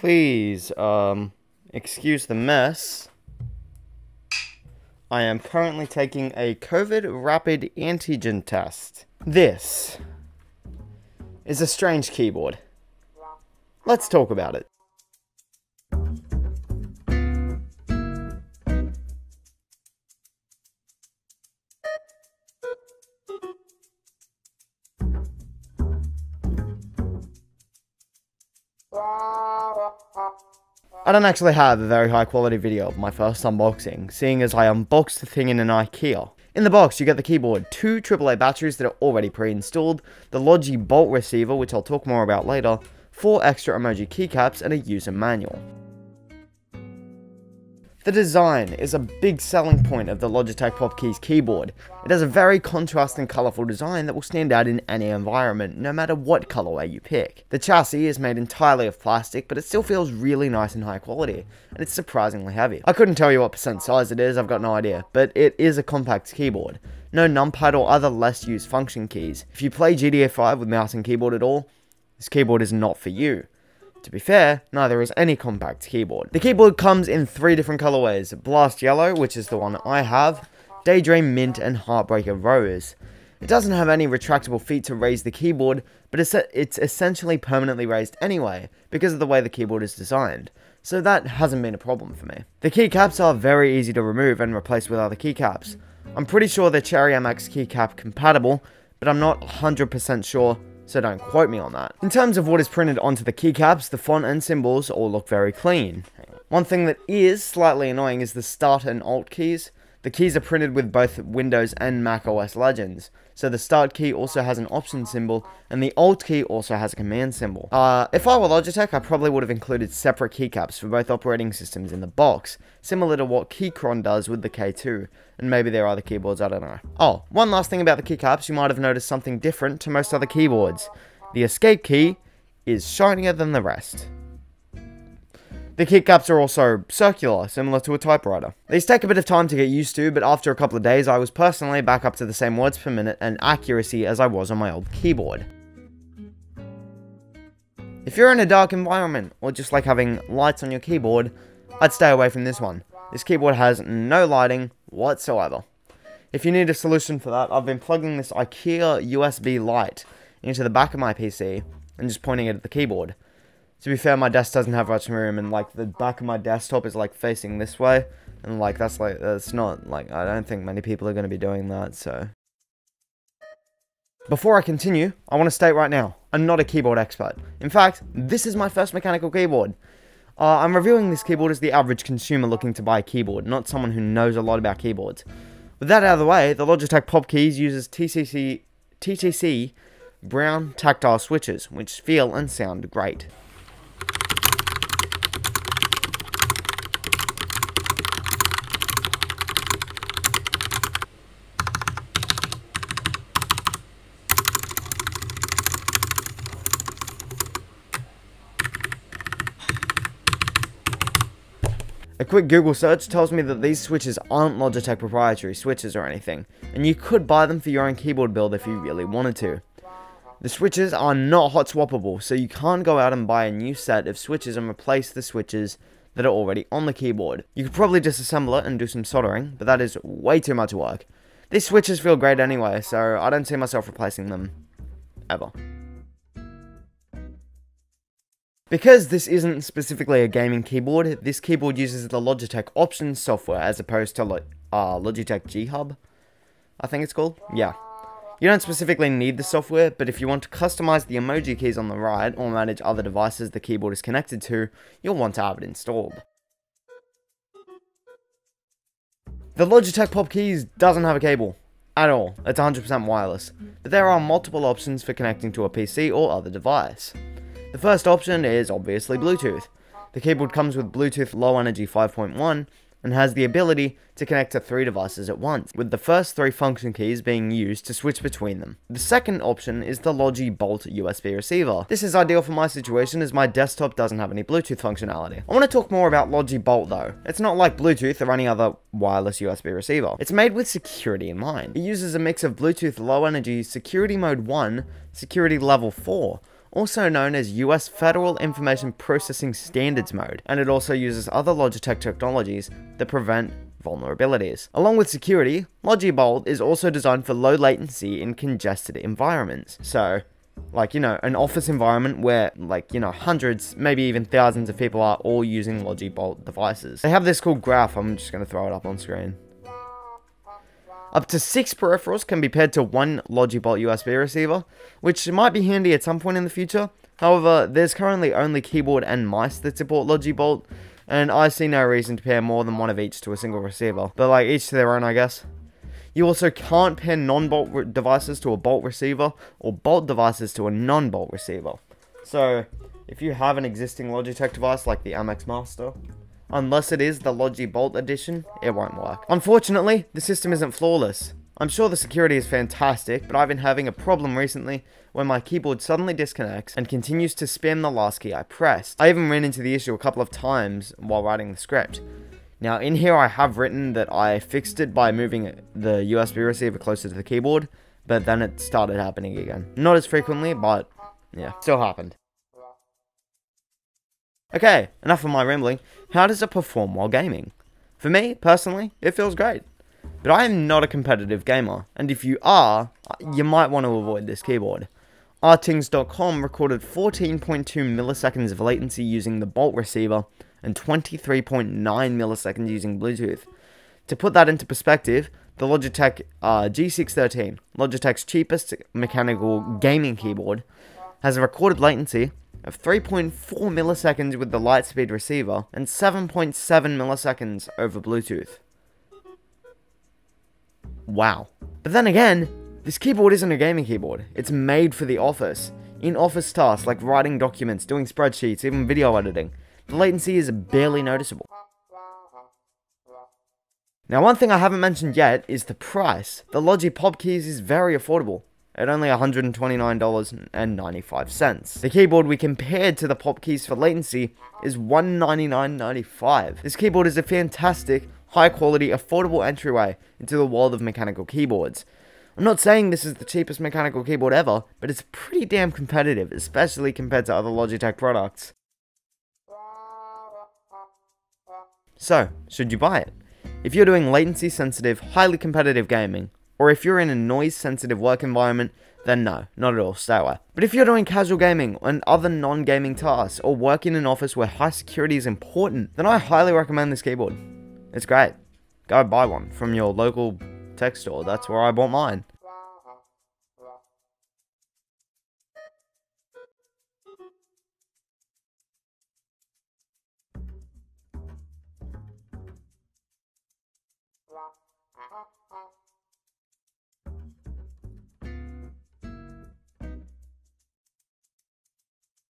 Please, excuse the mess. I am currently taking a COVID rapid antigen test. This is a strange keyboard. Let's talk about it. I don't actually have a very high quality video of my first unboxing, seeing as I unboxed the thing in an IKEA. In the box you get the keyboard, two AAA batteries that are already pre-installed, the Logi Bolt receiver, which I'll talk more about later, four extra emoji keycaps and a user manual. The design is a big selling point of the Logitech Pop Keys keyboard. It has a very contrasting colourful design that will stand out in any environment, no matter what colourway you pick. The chassis is made entirely of plastic, but it still feels really nice and high quality, and it's surprisingly heavy. I couldn't tell you what percent size it is, I've got no idea, but it is a compact keyboard. No numpad or other less used function keys. If you play GTA 5 with mouse and keyboard at all, this keyboard is not for you. To be fair, neither is any compact keyboard. The keyboard comes in three different colorways: Blast Yellow, which is the one I have, Daydream Mint, and Heartbreaker Rose. It doesn't have any retractable feet to raise the keyboard, but it's essentially permanently raised anyway, because of the way the keyboard is designed, so that hasn't been a problem for me. The keycaps are very easy to remove and replace with other keycaps. I'm pretty sure they're Cherry MX keycap compatible, but I'm not 100% sure, so don't quote me on that. In terms of what is printed onto the keycaps, the font and symbols all look very clean. One thing that is slightly annoying is the Start and Alt keys. The keys are printed with both Windows and Mac OS Legends, so the Start key also has an option symbol, and the Alt key also has a command symbol. If I were Logitech, I probably would have included separate keycaps for both operating systems in the box, similar to what Keychron does with the K2, and maybe there are other keyboards, I don't know. Oh, one last thing about the keycaps, you might have noticed something different to most other keyboards. The Escape key is shinier than the rest. The keycaps are also circular, similar to a typewriter. These take a bit of time to get used to, but after a couple of days I was personally back up to the same words per minute and accuracy as I was on my old keyboard. If you're in a dark environment, or just like having lights on your keyboard, I'd stay away from this one. This keyboard has no lighting whatsoever. If you need a solution for that, I've been plugging this IKEA USB light into the back of my PC and just pointing it at the keyboard. To be fair, my desk doesn't have much room, and like the back of my desktop is like facing this way, and like that's not like, I don't think many people are going to be doing that, so. Before I continue, I want to state right now, I'm not a keyboard expert. In fact, this is my first mechanical keyboard. I'm reviewing this keyboard as the average consumer looking to buy a keyboard, not someone who knows a lot about keyboards. With that out of the way, the Logitech Pop Keys uses TTC brown tactile switches, which feel and sound great. A quick Google search tells me that these switches aren't Logitech proprietary switches or anything, and you could buy them for your own keyboard build if you really wanted to. The switches are not hot swappable, so you can't go out and buy a new set of switches and replace the switches that are already on the keyboard. You could probably disassemble it and do some soldering, but that is way too much work. These switches feel great anyway, so I don't see myself replacing them, ever. Because this isn't specifically a gaming keyboard, this keyboard uses the Logitech Options software as opposed to Logitech G-Hub, I think it's called? Yeah. You don't specifically need the software, but if you want to customize the emoji keys on the right or manage other devices the keyboard is connected to, you'll want to have it installed. The Logitech Pop Keys doesn't have a cable at all. It's 100% wireless, but there are multiple options for connecting to a PC or other device. The first option is obviously Bluetooth. The keyboard comes with Bluetooth Low Energy 5.1 and has the ability to connect to three devices at once, with the first three function keys being used to switch between them. The second option is the Logi Bolt USB receiver. This is ideal for my situation as my desktop doesn't have any Bluetooth functionality. I want to talk more about Logi Bolt though. It's not like Bluetooth or any other wireless USB receiver. It's made with security in mind. It uses a mix of Bluetooth Low Energy Security Mode 1, Security Level 4, also known as US Federal Information Processing Standards mode, and it also uses other Logitech technologies that prevent vulnerabilities. Along with security, Logi Bolt is also designed for low latency in congested environments. So, like, you know, an office environment where, like, you know, hundreds, maybe even thousands of people are all using Logi Bolt devices. They have this cool graph, I'm just going to throw it up on screen. Up to 6 peripherals can be paired to one Logi Bolt USB receiver, which might be handy at some point in the future. However, there's currently only keyboard and mice that support Logi Bolt, and I see no reason to pair more than one of each to a single receiver. But, like, each to their own, I guess. You also can't pair non-Bolt devices to a Bolt receiver, or Bolt devices to a non-Bolt receiver. So, if you have an existing Logitech device like the MX Master, unless it is the Logi Bolt edition, it won't work. Unfortunately, the system isn't flawless. I'm sure the security is fantastic, but I've been having a problem recently when my keyboard suddenly disconnects and continues to spam the last key I pressed. I even ran into the issue a couple of times while writing the script. Now, in here I have written that I fixed it by moving the USB receiver closer to the keyboard, but then it started happening again. Not as frequently, but yeah, still happened. Okay, enough of my rambling. How does it perform while gaming? For me, personally, it feels great. But I am not a competitive gamer, and if you are, you might want to avoid this keyboard. RTings.com recorded 14.2 milliseconds of latency using the Bolt receiver, and 23.9 milliseconds using Bluetooth. To put that into perspective, the Logitech G613, Logitech's cheapest mechanical gaming keyboard, has a recorded latency of 3.4 milliseconds with the Lightspeed receiver, and 7.7 milliseconds over Bluetooth. Wow. But then again, this keyboard isn't a gaming keyboard. It's made for the office. In office tasks like writing documents, doing spreadsheets, even video editing, the latency is barely noticeable. Now, one thing I haven't mentioned yet is the price. The Logitech Pop Keys is very affordable, at only $129.95. The keyboard we compared to the Pop Keys for latency is $199.95. This keyboard is a fantastic, high-quality, affordable entryway into the world of mechanical keyboards. I'm not saying this is the cheapest mechanical keyboard ever, but it's pretty damn competitive, especially compared to other Logitech products. So, should you buy it? If you're doing latency-sensitive, highly competitive gaming, or if you're in a noise-sensitive work environment, then no, not at all, stay away. But if you're doing casual gaming and other non-gaming tasks, or work in an office where high security is important, then I highly recommend this keyboard. It's great. Go buy one from your local tech store. That's where I bought mine.